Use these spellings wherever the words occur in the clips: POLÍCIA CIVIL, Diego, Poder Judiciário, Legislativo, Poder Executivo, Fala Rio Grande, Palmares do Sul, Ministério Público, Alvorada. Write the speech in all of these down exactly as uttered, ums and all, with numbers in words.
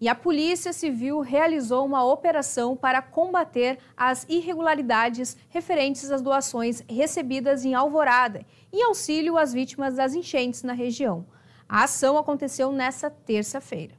E a Polícia Civil realizou uma operação para combater as irregularidades referentes às doações recebidas em Alvorada, em auxílio às vítimas das enchentes na região. A ação aconteceu nesta terça-feira.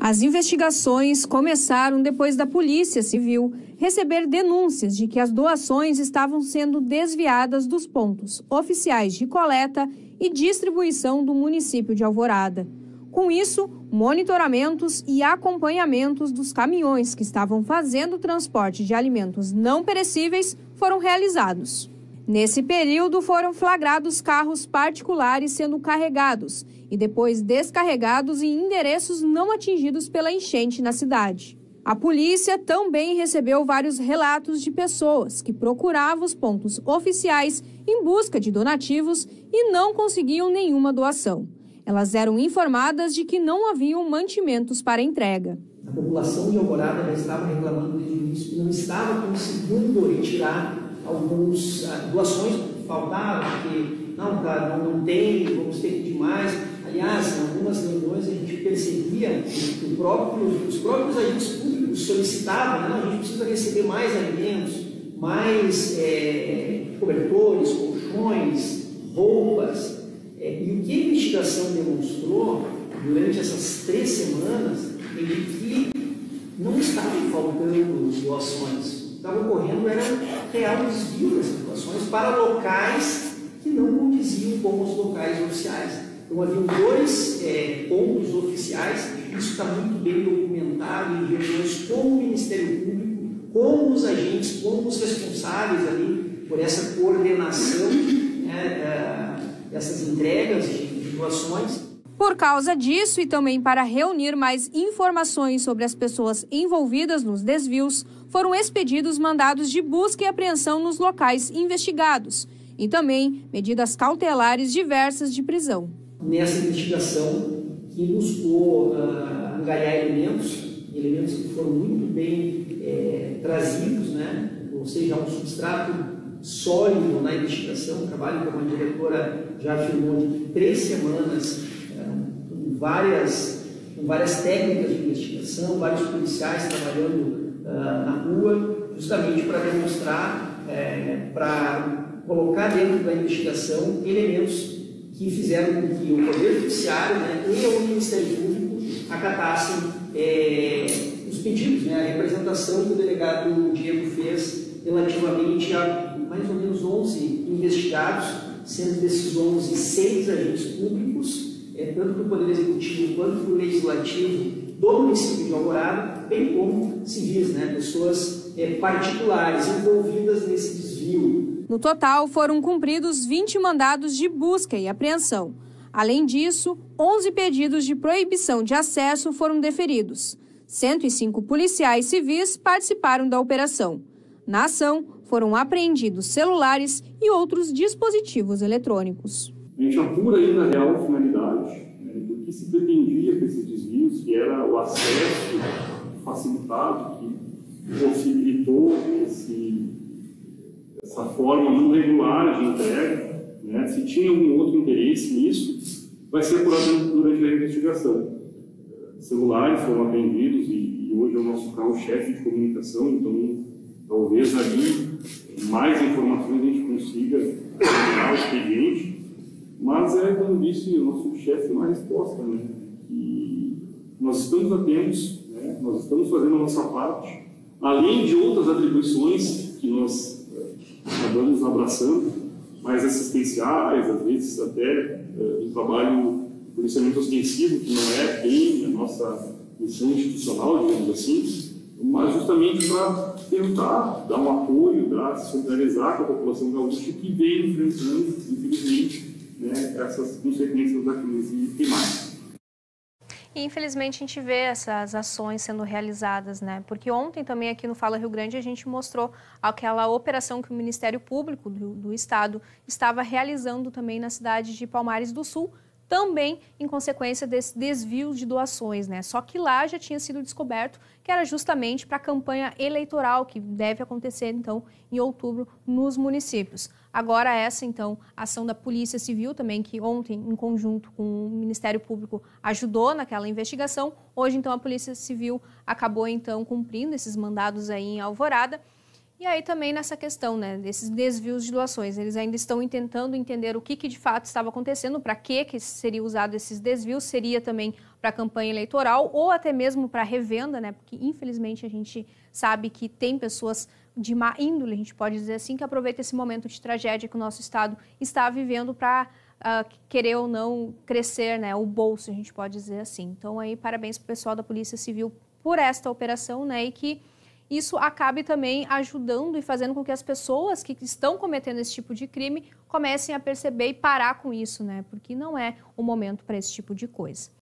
As investigações começaram depois da Polícia Civil receber denúncias de que as doações estavam sendo desviadas dos pontos oficiais de coleta e distribuição do município de Alvorada. Com isso, monitoramentos e acompanhamentos dos caminhões que estavam fazendo o transporte de alimentos não perecíveis foram realizados. Nesse período, foram flagrados carros particulares sendo carregados e depois descarregados em endereços não atingidos pela enchente na cidade. A polícia também recebeu vários relatos de pessoas que procuravam os pontos oficiais em busca de donativos e não conseguiam nenhuma doação. Elas eram informadas de que não haviam mantimentos para entrega. A população de Alvorada já estava reclamando desde o início que não estava conseguindo retirar algumas doações que faltaram, porque não, cara, não tem, vamos ter demais. Aliás, em algumas reuniões a gente percebia que o próprio, os próprios agentes públicos solicitavam, né? A gente precisa receber mais alimentos, mais é, cobertores, colchões, roupas. É, e o que a investigação demonstrou durante essas três semanas é que não estavam faltando doações. Estava ocorrendo era real desvio das situações para locais que não condiziam com os locais oficiais. Então, haviam dois é, pontos oficiais, isso está muito bem documentado em reuniões com o Ministério Público, com os agentes, com os responsáveis ali por essa coordenação, né, dessas entregas de doações. Por causa disso e também para reunir mais informações sobre as pessoas envolvidas nos desvios, foram expedidos mandados de busca e apreensão nos locais investigados e também medidas cautelares diversas de prisão. Nessa investigação que buscou uh, angariar elementos, elementos que foram muito bem é, trazidos, né? Ou seja, um substrato sólido na investigação, um trabalho como a diretora já afirmou de três semanas, Várias, várias técnicas de investigação, vários policiais trabalhando uh, na rua, justamente para demonstrar, é, para colocar dentro da investigação elementos que fizeram com que o Poder Judiciário, né, e o Ministério Público acatassem é, os pedidos, né, a representação que o delegado Diego fez relativamente a mais ou menos onze investigados, sendo desses onze, seis agentes públicos, É, tanto do Poder Executivo quanto do Legislativo do município de Alvorada, bem como civis, né? Pessoas é, particulares envolvidas nesse desvio. No total, foram cumpridos vinte mandados de busca e apreensão. Além disso, onze pedidos de proibição de acesso foram deferidos. cento e cinco policiais civis participaram da operação. Na ação, foram apreendidos celulares e outros dispositivos eletrônicos. A gente apura aí na real finalidade, né, do que se pretendia com esses desvios, que era o acesso facilitado, que possibilitou esse, essa forma não regular de entrega, né, se tinha algum outro interesse nisso, vai ser apurado durante a investigação. Celulares foram apreendidos e, e hoje é o nosso carro-chefe de comunicação, então talvez ali mais informações a gente consiga gerar o expediente. Mas é, como disse o nosso chefe, uma resposta, né? E nós estamos atentos, né? Nós estamos fazendo a nossa parte, além de outras atribuições que nós é, acabamos abraçando, mais assistenciais, às vezes até é, um trabalho de policiamento ostensivo, que não é bem a nossa missão institucional, digamos assim, mas justamente para tentar dar um apoio, para se solidarizar com a população gaúcha que vem enfrentando, infelizmente, né, essas consequências da crise e mais. E infelizmente a gente vê essas ações sendo realizadas, né? Porque ontem também aqui no Fala Rio Grande a gente mostrou aquela operação que o Ministério Público do, do Estado estava realizando também na cidade de Palmares do Sul também em consequência desse desvio de doações, né? Só que lá já tinha sido descoberto que era justamente para a campanha eleitoral que deve acontecer, então, em outubro nos municípios. Agora essa, então, ação da Polícia Civil também, que ontem, em conjunto com o Ministério Público, ajudou naquela investigação. Hoje, então, a Polícia Civil acabou, então, cumprindo esses mandados aí em Alvorada. E aí também nessa questão, né, desses desvios de doações, eles ainda estão tentando entender o que, que de fato estava acontecendo, para que que seria usado esses desvios, seria também para a campanha eleitoral ou até mesmo para revenda, né, porque infelizmente a gente sabe que tem pessoas de má índole, a gente pode dizer assim, que aproveita esse momento de tragédia que o nosso Estado está vivendo para uh, querer ou não crescer, né, o bolso, a gente pode dizer assim. Então aí parabéns para o pessoal da Polícia Civil por esta operação, né, e que isso acabe também ajudando e fazendo com que as pessoas que estão cometendo esse tipo de crime comecem a perceber e parar com isso, né? Porque não é o momento para esse tipo de coisa.